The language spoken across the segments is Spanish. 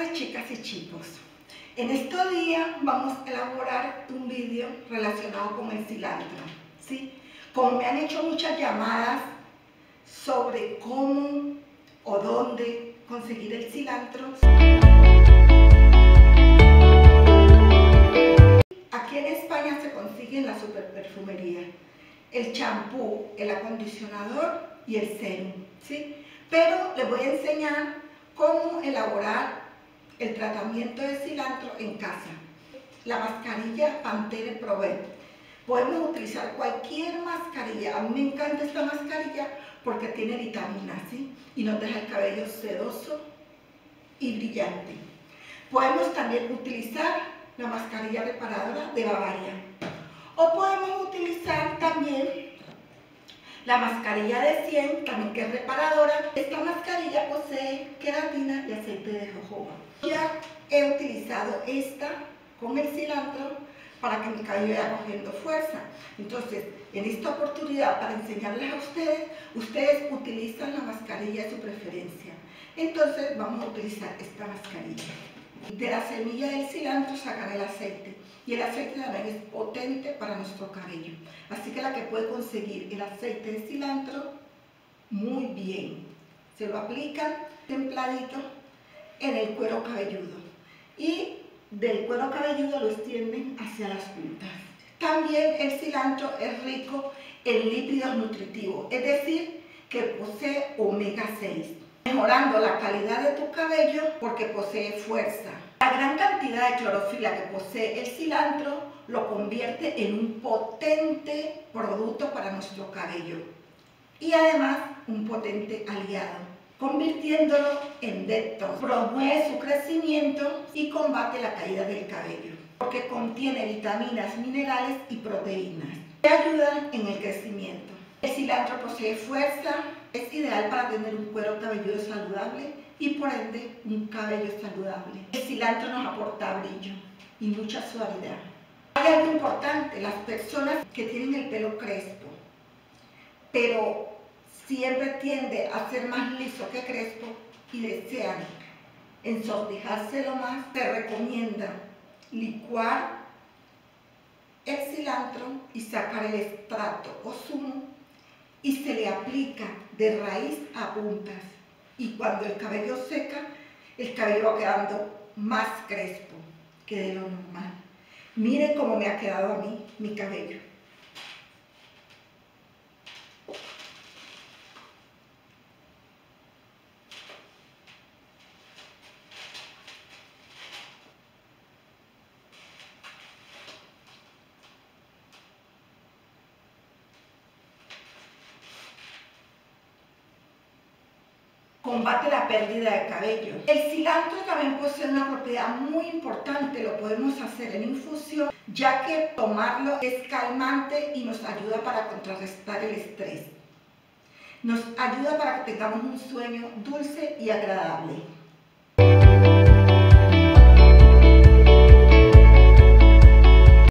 tardes, chicas y chicos. En estos días vamos a elaborar un vídeo relacionado con el cilantro, ¿sí? Como me han hecho muchas llamadas sobre cómo o dónde conseguir el cilantro. Aquí en España se consigue en la superperfumería el champú, el acondicionador y el serum, ¿sí? Pero les voy a enseñar cómo elaborar el tratamiento de cilantro en casa. La mascarilla Pantene Pro-V. Podemos utilizar cualquier mascarilla. A mí me encanta esta mascarilla porque tiene vitaminas, ¿sí? Y nos deja el cabello sedoso y brillante. Podemos también utilizar la mascarilla reparadora de Bavaria. O podemos utilizar también la mascarilla de 100, también que es reparadora. Esta mascarilla posee queratina y aceite de jojoba. Ya he utilizado esta con el cilantro para que mi cabello vaya cogiendo fuerza. Entonces, en esta oportunidad, para enseñarles a ustedes, ustedes utilizan la mascarilla de su preferencia. Entonces, vamos a utilizar esta mascarilla. De la semilla del cilantro sacar el aceite, y el aceite también es potente para nuestro cabello, así que la que puede conseguir el aceite de cilantro, muy bien, se lo aplica templadito en el cuero cabelludo y del cuero cabelludo lo extienden hacia las puntas. También el cilantro es rico en lípidos nutritivos, es decir, que posee omega 6, mejorando la calidad de tu cabello porque posee fuerza. La gran cantidad de clorofila que posee el cilantro lo convierte en un potente producto para nuestro cabello y además un potente aliado, convirtiéndolo en detox. Promueve su crecimiento y combate la caída del cabello porque contiene vitaminas, minerales y proteínas que ayudan en el crecimiento. El cilantro posee fuerza, es ideal para tener un cuero cabelludo saludable y por ende un cabello saludable. El cilantro nos aporta brillo y mucha suavidad. Hay algo importante, las personas que tienen el pelo crespo, pero siempre tiende a ser más liso que crespo y desean ensortijárselo más, se recomienda licuar el cilantro y sacar el extracto o zumo y se le aplica de raíz a puntas, y cuando el cabello seca, el cabello va quedando más crespo que de lo normal. Miren cómo me ha quedado a mí mi cabello. Combate la pérdida de cabello. El cilantro también posee una propiedad muy importante, lo podemos hacer en infusión, ya que tomarlo es calmante y nos ayuda para contrarrestar el estrés. Nos ayuda para que tengamos un sueño dulce y agradable.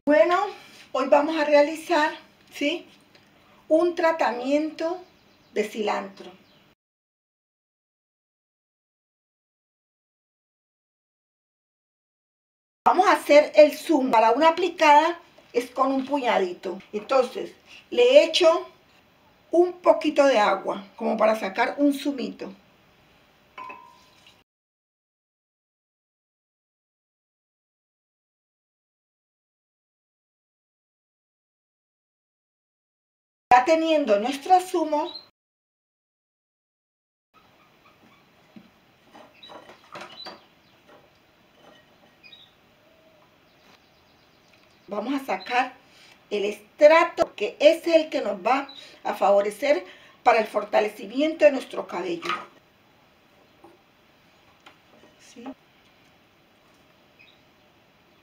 Bueno, hoy vamos a realizar, ¿sí?, un tratamiento de cilantro. Vamos a hacer el zumo. Para una aplicada es con un puñadito. Entonces, le echo un poquito de agua, como para sacar un zumito. Ya teniendo nuestro zumo, vamos a sacar el extracto, que es el que nos va a favorecer para el fortalecimiento de nuestro cabello. ¿Sí?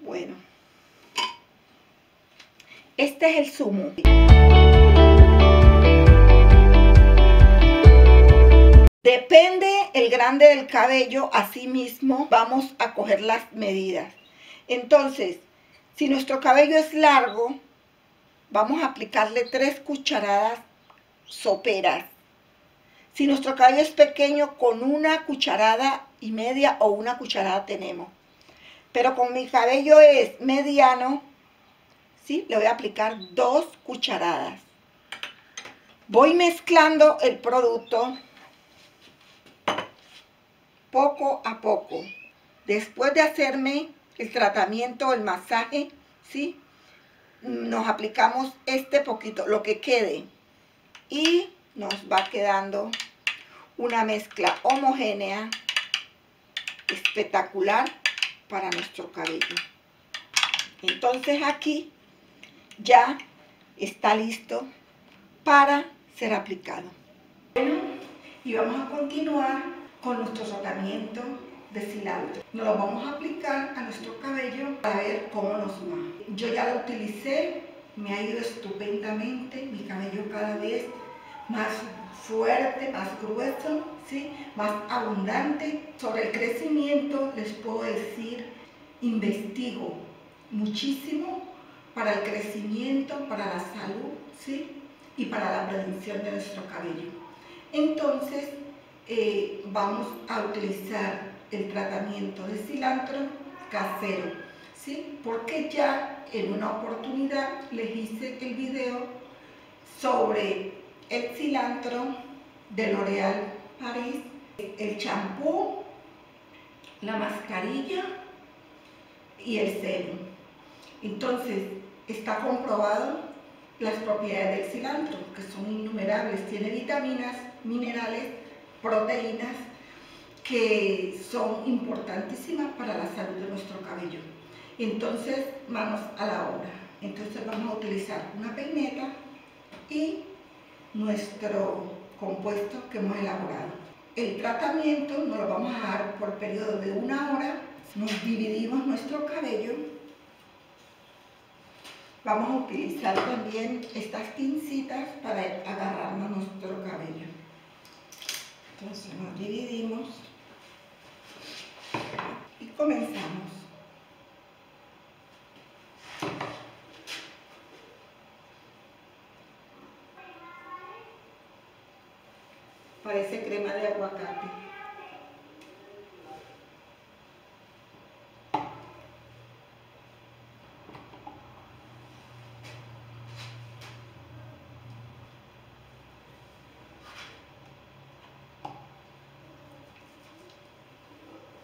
Bueno, este es el zumo. Depende el grande del cabello, así mismo vamos a coger las medidas. Entonces, si nuestro cabello es largo, vamos a aplicarle 3 cucharadas soperas. Si nuestro cabello es pequeño, con una cucharada y media o una cucharada tenemos. Pero con mi cabello es mediano, ¿sí? Le voy a aplicar 2 cucharadas. Voy mezclando el producto poco a poco. Después de hacerme el tratamiento, el masaje, ¿sí? Nos aplicamos este poquito, lo que quede. Y nos va quedando una mezcla homogénea, espectacular para nuestro cabello. Entonces aquí ya está listo para ser aplicado. Bueno, y vamos a continuar con nuestro tratamiento de cilantro. Nos lo vamos a aplicar a nuestro cabello para ver cómo nos va. Yo ya lo utilicé, me ha ido estupendamente, mi cabello cada vez más fuerte, más grueso, ¿sí? Más abundante. Sobre el crecimiento les puedo decir, investigo muchísimo para el crecimiento, para la salud, ¿sí? Y para la prevención de nuestro cabello. Entonces vamos a utilizar el tratamiento de cilantro casero, ¿sí? Porque ya en una oportunidad les hice el video sobre el cilantro de L'Oréal Paris, el champú, la mascarilla y el serum. Entonces, está comprobado las propiedades del cilantro, que son innumerables. Tiene vitaminas, minerales, proteínas, que son importantísimas para la salud de nuestro cabello. Entonces, manos a la obra. Entonces, vamos a utilizar una peineta y nuestro compuesto que hemos elaborado. El tratamiento nos lo vamos a dar por periodo de 1 hora. Nos dividimos nuestro cabello. Vamos a utilizar también estas pincitas para agarrarnos nuestro cabello. Entonces nos dividimos y comenzamos. Parece crema de aguacate.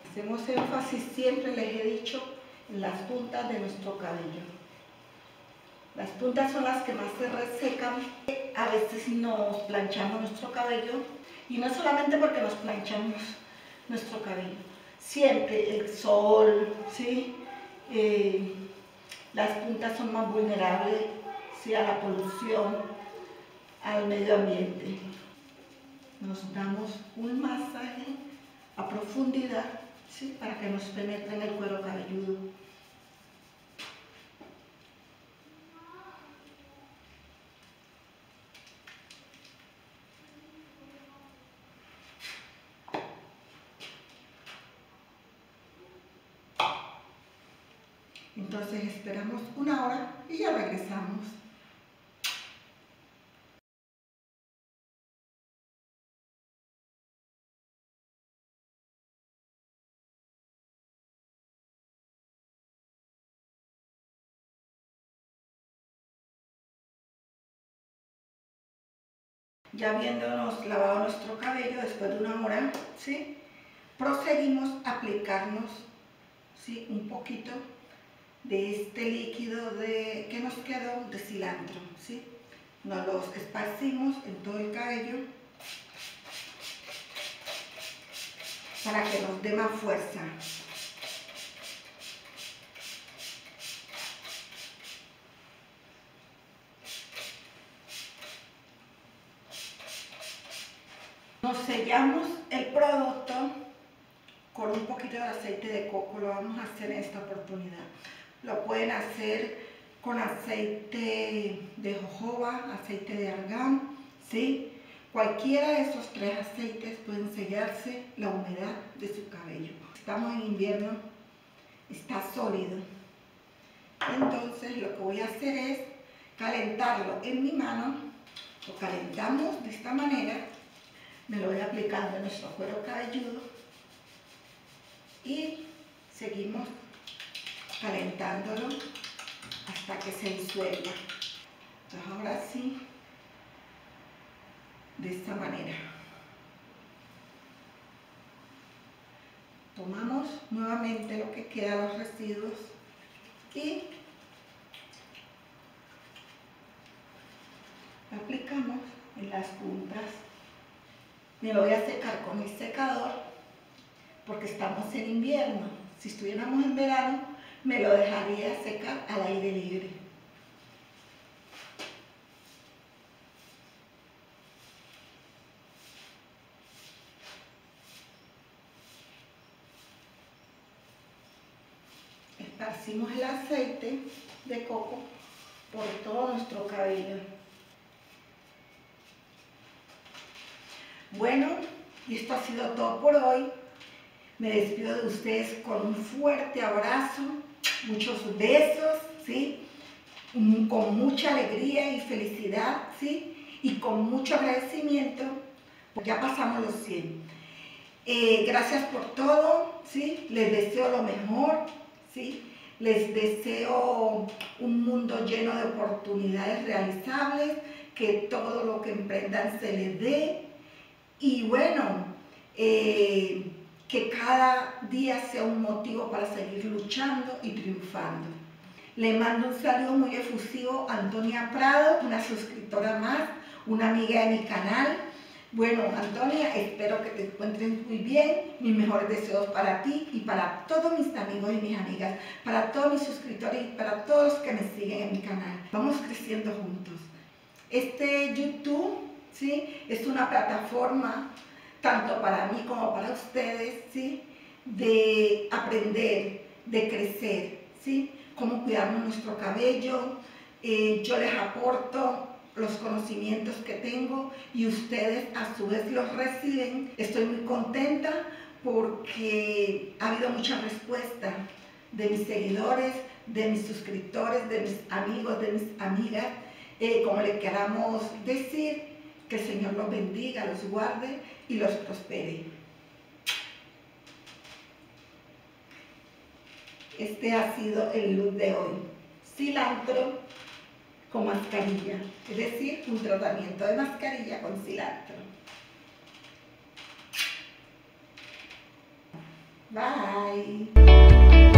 Hacemos énfasis, siempre les he dicho, en las puntas de nuestro cabello. Las puntas son las que más se resecan. A veces nos planchamos nuestro cabello. Y no solamente porque nos planchamos nuestro cabello, siempre el sol, ¿sí? Las puntas son más vulnerables, ¿sí? A la polución, al medio ambiente. Nos damos un masaje a profundidad, ¿sí? Para que nos penetre en el cuero cabelludo. Entonces esperamos 1 hora y ya regresamos. Ya habiéndonos lavado nuestro cabello después de 1 hora, ¿sí? Proseguimos a aplicarnos, ¿sí? Un poquito de este líquido que nos quedó de cilantro, ¿sí? Nos los esparcimos en todo el cabello para que nos dé más fuerza. Nos sellamos el producto con un poquito de aceite de coco. Lo vamos a hacer en esta oportunidad. Lo pueden hacer con aceite de jojoba, aceite de argán, ¿sí? Cualquiera de esos 3 aceites pueden sellarse la humedad de su cabello. Estamos en invierno, está sólido. Entonces lo que voy a hacer es calentarlo en mi mano. Lo calentamos de esta manera. me lo voy aplicando en nuestro cuero cabelludo y seguimos calentándolo hasta que se disuelva. Entonces ahora sí, de esta manera. Tomamos nuevamente lo que queda de los residuos y lo aplicamos en las puntas. Me lo voy a secar con mi secador porque estamos en invierno. Si estuviéramos en verano, me lo dejaría secar al aire libre. Esparcimos el aceite de coco por todo nuestro cabello. Bueno, y esto ha sido todo por hoy. Me despido de ustedes con un fuerte abrazo, muchos besos, ¿sí? Con mucha alegría y felicidad, ¿sí? Y con mucho agradecimiento, porque ya pasamos los 100. Gracias por todo, ¿sí? Les deseo lo mejor, ¿sí? Les deseo un mundo lleno de oportunidades realizables, que todo lo que emprendan se les dé. Y bueno, que cada día sea un motivo para seguir luchando y triunfando. Le mando un saludo muy efusivo a Antonia Prado, una suscriptora más, una amiga de mi canal. Bueno, Antonia, espero que te encuentres muy bien. Mis mejores deseos para ti y para todos mis amigos y mis amigas, para todos mis suscriptores y para todos los que me siguen en mi canal. Vamos creciendo juntos. Este YouTube, ¿sí? Es una plataforma, tanto para mí como para ustedes, ¿sí? De aprender, de crecer, ¿sí? Cómo cuidarnos nuestro cabello. Yo les aporto los conocimientos que tengo y ustedes a su vez los reciben. Estoy muy contenta porque ha habido mucha respuesta de mis seguidores, de mis suscriptores, de mis amigos, de mis amigas, como le queramos decir. Que el Señor los bendiga, los guarde y los prospere. Este ha sido el look de hoy. Cilantro con mascarilla, es decir, un tratamiento de mascarilla con cilantro. Bye.